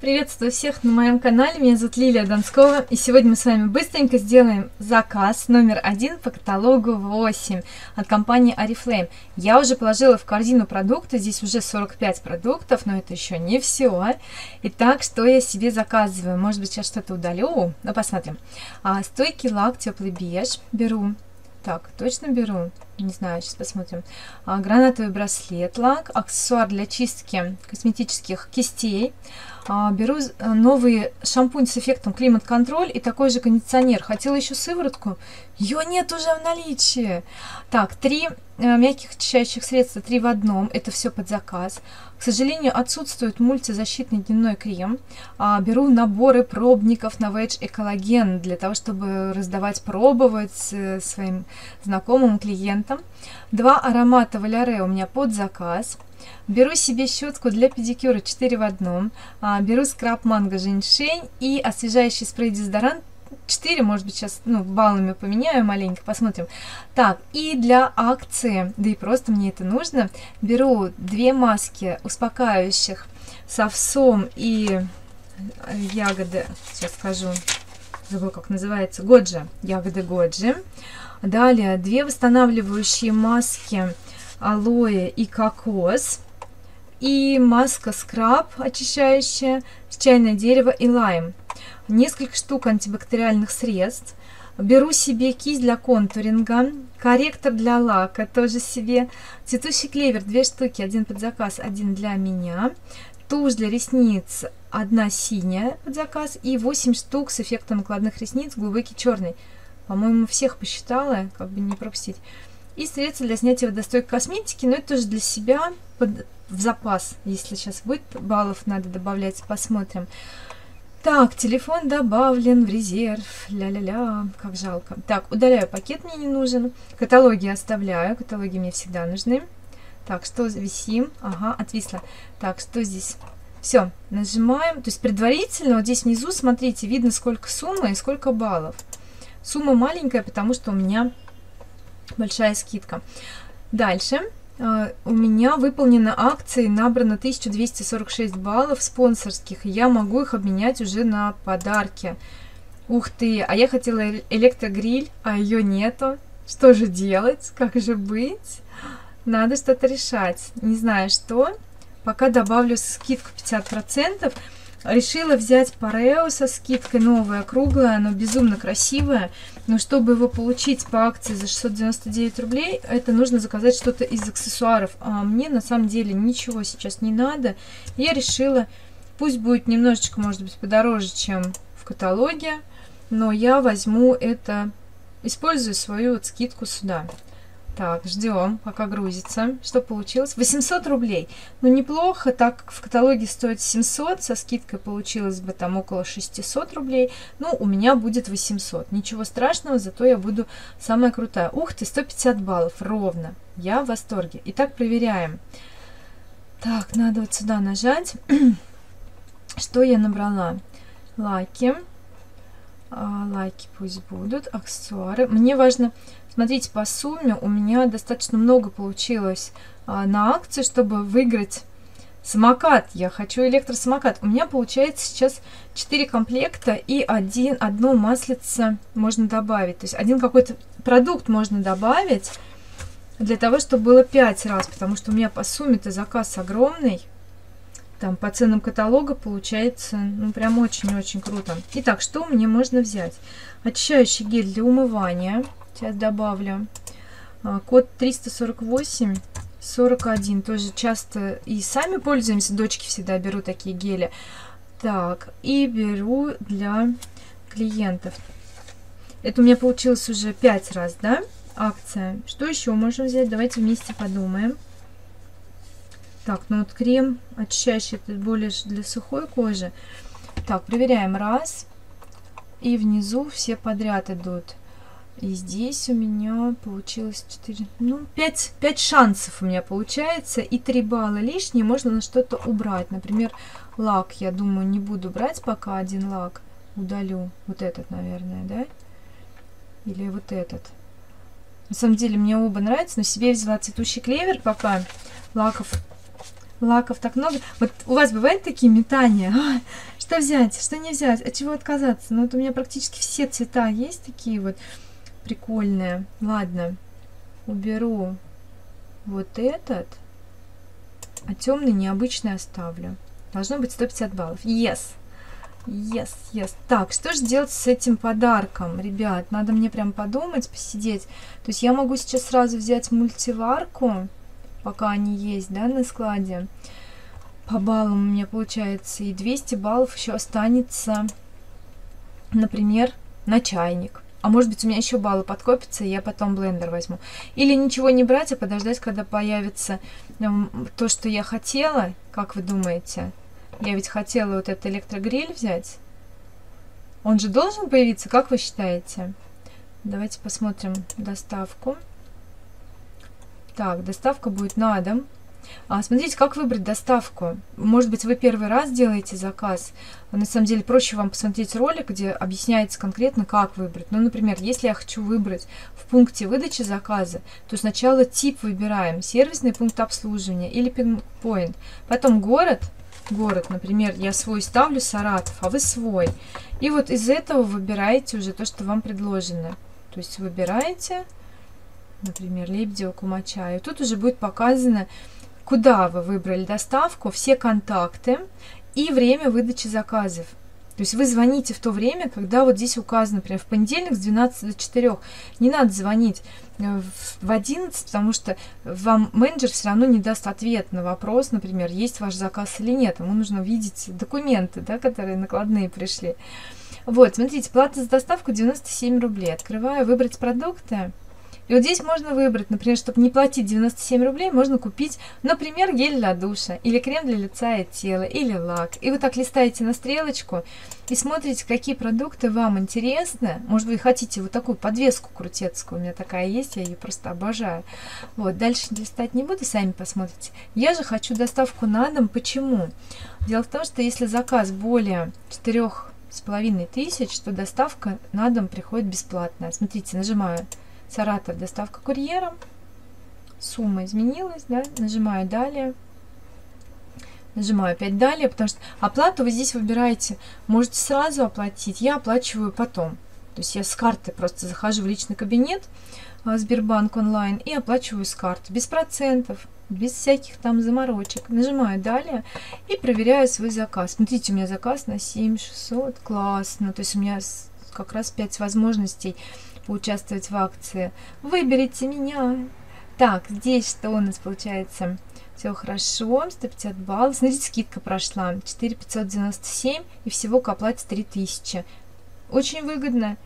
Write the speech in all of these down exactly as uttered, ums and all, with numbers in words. Приветствую всех на моем канале, меня зовут Лилия Донскова, и сегодня мы с вами быстренько сделаем заказ номер один по каталогу восемь от компании Oriflame. Я уже положила в корзину продукты, здесь уже сорок пять продуктов, но это еще не все. Итак, что я себе заказываю? Может быть, сейчас что-то удалю, но посмотрим. А, стойкий лак, теплый беж, беру. Так, точно беру? Не знаю, сейчас посмотрим. А, гранатовый браслет, лак, аксессуар для чистки косметических кистей. А, беру новый шампунь с эффектом климат-контроль и такой же кондиционер. Хотела еще сыворотку, ее нет уже в наличии. Так, три а, мягких очищающих средства, три в одном, это все под заказ. К сожалению, отсутствует мультизащитный дневной крем. А, беру наборы пробников на Вэдж Экологен для того, чтобы раздавать, пробовать э, своим знакомым клиентам. Два аромата Валяра у меня под заказ. Беру себе щетку для педикюра четыре в одном. А, беру скраб манго женьшень и освежающий спрей-дезодорант четыре, может быть, сейчас ну, баллами поменяю маленько, посмотрим. Так, и для акции, да и просто мне это нужно, беру две маски успокаивающих с овсом и ягоды, сейчас скажу, забыл, как называется, Годжи, ягоды Годжи. Далее две восстанавливающие маски алоэ и кокос. И маска-скраб очищающая с чайное дерево и лайм. Несколько штук антибактериальных средств. Беру себе кисть для контуринга, корректор для лака тоже себе. Цветущий клевер две штуки, один под заказ, один для меня. Тушь для ресниц, одна синяя под заказ. И восемь штук с эффектом накладных ресниц, глубокий черный. По-моему, всех посчитала, как бы не пропустить. И средства для снятия водостойкой косметики, но это тоже для себя, под, в запас. Если сейчас будет баллов, надо добавлять, посмотрим. Так, телефон добавлен в резерв. Ля-ля-ля, как жалко. Так, удаляю пакет, мне не нужен. Каталоги оставляю, каталоги мне всегда нужны. Так, что висим? Ага, отвисло. Так, что здесь? Все, нажимаем. То есть предварительно, вот здесь внизу, смотрите, видно, сколько суммы и сколько баллов. Сумма маленькая, потому что у меня большая скидка. Дальше э, у меня выполнена акция, набрано тысяча двести сорок шесть баллов спонсорских. И я могу их обменять уже на подарки. Ух ты! А я хотела электрогриль, а ее нету. Что же делать? Как же быть? Надо что-то решать. Не знаю что. Пока добавлю скидку пятьдесят процентов. Решила взять парео со скидкой, новая, круглая, оно безумно красивое. Но чтобы его получить по акции за шестьсот девяносто девять рублей, это нужно заказать что-то из аксессуаров. А мне на самом деле ничего сейчас не надо. Я решила, пусть будет немножечко, может быть, подороже, чем в каталоге, но я возьму это, использую свою вот скидку сюда. Так, ждем, пока грузится. Что получилось? восемьсот рублей. Ну, неплохо, так как в каталоге стоит семьсот, со скидкой получилось бы там около шестисот рублей. Ну, у меня будет восемьсот. Ничего страшного, зато я буду самая крутая. Ух ты, сто пятьдесят баллов ровно. Я в восторге. Итак, проверяем. Так, надо вот сюда нажать. Что я набрала? Лаки. Лайки пусть будут, аксессуары. Мне важно, смотрите, по сумме у меня достаточно много получилось а, на акции, чтобы выиграть самокат. Я хочу электросамокат. У меня получается сейчас четыре комплекта и один, одно маслице можно добавить. То есть один какой-то продукт можно добавить для того, чтобы было пять раз, потому что у меня по сумме-то заказ огромный. Там по ценам каталога получается, ну, прям очень-очень круто. Итак, что мне можно взять? Очищающий гель для умывания. Сейчас добавлю. Код триста сорок восемь сорок один. Тоже часто и сами пользуемся. Дочки всегда беру такие гели. Так, и беру для клиентов. Это у меня получилось уже пять раз, да? Акция. Что еще можно взять? Давайте вместе подумаем. Так, ну вот крем очищающий, это более для сухой кожи. Так, проверяем раз. И внизу все подряд идут. И здесь у меня получилось четыре, ну, пять, пять шансов у меня получается. И три балла лишние можно на что-то убрать. Например, лак, я думаю, не буду брать пока один лак. Удалю вот этот, наверное, да? Или вот этот. На самом деле мне оба нравятся, но себе взяла цветущий клевер пока. Лаков лаков так много. Вот у вас бывают такие метания? А, что взять, что не взять, от чего отказаться? Ну вот у меня практически все цвета есть такие вот прикольные. Ладно, уберу вот этот, а темный необычный оставлю. Должно быть сто пятьдесят баллов. Yes! Yes, yes. Так, что же делать с этим подарком, ребят? Надо мне прям подумать, посидеть. То есть я могу сейчас сразу взять мультиварку, пока они есть, да, на складе. По баллам у меня получается. И двести баллов еще останется, например, на чайник. А может быть, у меня еще баллы подкопятся, и я потом блендер возьму. Или ничего не брать, а подождать, когда появится то, что я хотела. Как вы думаете? Я ведь хотела вот этот электрогриль взять. Он же должен появиться, как вы считаете? Давайте посмотрим доставку. Так, доставка будет на дом. А, смотрите, как выбрать доставку. Может быть, вы первый раз делаете заказ. На самом деле, проще вам посмотреть ролик, где объясняется конкретно, как выбрать. Ну, например, если я хочу выбрать в пункте выдачи заказа, то сначала тип выбираем. Сервисный пункт обслуживания или пинпоинт. Потом город. Город, например, я свой ставлю, Саратов, а вы свой. И вот из этого выбираете уже то, что вам предложено. То есть выбираете, например, Лебедева, Кумачаи. Тут уже будет показано, куда вы выбрали доставку, все контакты и время выдачи заказов. То есть вы звоните в то время, когда вот здесь указано, например, в понедельник с двенадцати до четырёх. Не надо звонить в одиннадцать, потому что вам менеджер все равно не даст ответ на вопрос, например, есть ваш заказ или нет. Ему нужно видеть документы, да, которые накладные пришли. Вот, смотрите, плата за доставку девяносто семь рублей. Открываю «Выбрать продукты». И вот здесь можно выбрать, например, чтобы не платить девяносто семь рублей, можно купить, например, гель для душа, или крем для лица и тела, или лак. И вот так листаете на стрелочку и смотрите, какие продукты вам интересны. Может, вы хотите вот такую подвеску крутецкую, у меня такая есть, я ее просто обожаю. Вот, дальше листать не буду, сами посмотрите. Я же хочу доставку на дом. Почему? Дело в том, что если заказ более четырёх с половиной тысяч, то доставка на дом приходит бесплатно. Смотрите, нажимаю Саратов, доставка курьером. Сумма изменилась, да? Нажимаю «Далее». Нажимаю опять «Далее», потому что оплату вы здесь выбираете. Можете сразу оплатить, я оплачиваю потом. То есть я с карты просто захожу в личный кабинет Сбербанк онлайн и оплачиваю с карты. Без процентов, без всяких там заморочек. Нажимаю «Далее» и проверяю свой заказ. Смотрите, у меня заказ на семь тысяч шестьсот. Классно. То есть у меня как раз пять возможностей поучаствовать в акции. Выберите меня. Так, здесь что у нас получается? Все хорошо, сто пятьдесят баллов. Смотрите, скидка прошла. четыре тысячи пятьсот девяносто семь и всего к оплате три тысячи. Очень выгодно.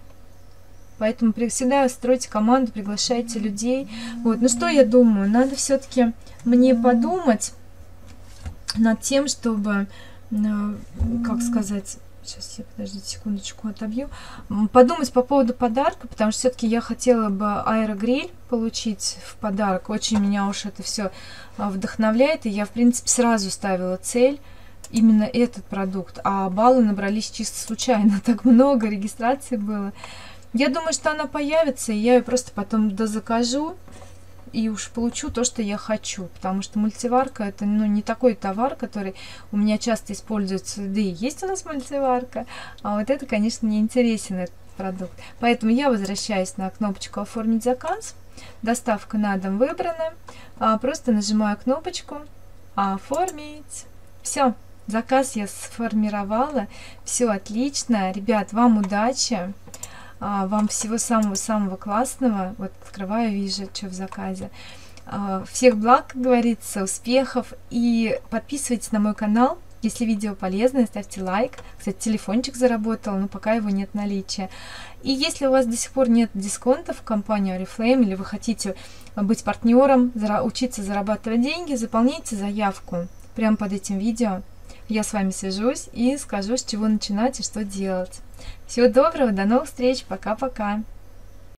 Поэтому всегда стройте команду, приглашайте людей. Вот. Ну что я думаю? Надо все-таки мне подумать над тем, чтобы, как сказать... Сейчас я, подождите секундочку, отобью. Подумать по поводу подарка, потому что все-таки я хотела бы аэрогриль получить в подарок. Очень меня уж это все вдохновляет. И я, в принципе, сразу ставила цель именно этот продукт. А баллы набрались чисто случайно. Так много регистраций было. Я думаю, что она появится, и я ее просто потом дозакажу. И уж получу то, что я хочу. Потому что мультиварка — это, ну, не такой товар, который у меня часто используется. Да и есть у нас мультиварка. А вот это, конечно, не интересен этот продукт. Поэтому я возвращаюсь на кнопочку «Оформить заказ». Доставка на дом выбрана. Просто нажимаю кнопочку «Оформить». Все, заказ я сформировала. Все отлично. Ребят, вам удачи. Вам всего самого-самого классного. Вот открываю, вижу, что в заказе. Всех благ, как говорится, успехов. И подписывайтесь на мой канал. Если видео полезное, ставьте лайк. Кстати, телефончик заработал, но пока его нет наличия. И если у вас до сих пор нет дисконтов в компании Oriflame, или вы хотите быть партнером, учиться зарабатывать деньги, заполняйте заявку прямо под этим видео. Я с вами свяжусь и скажу, с чего начинать и что делать. Всего доброго, до новых встреч, пока-пока!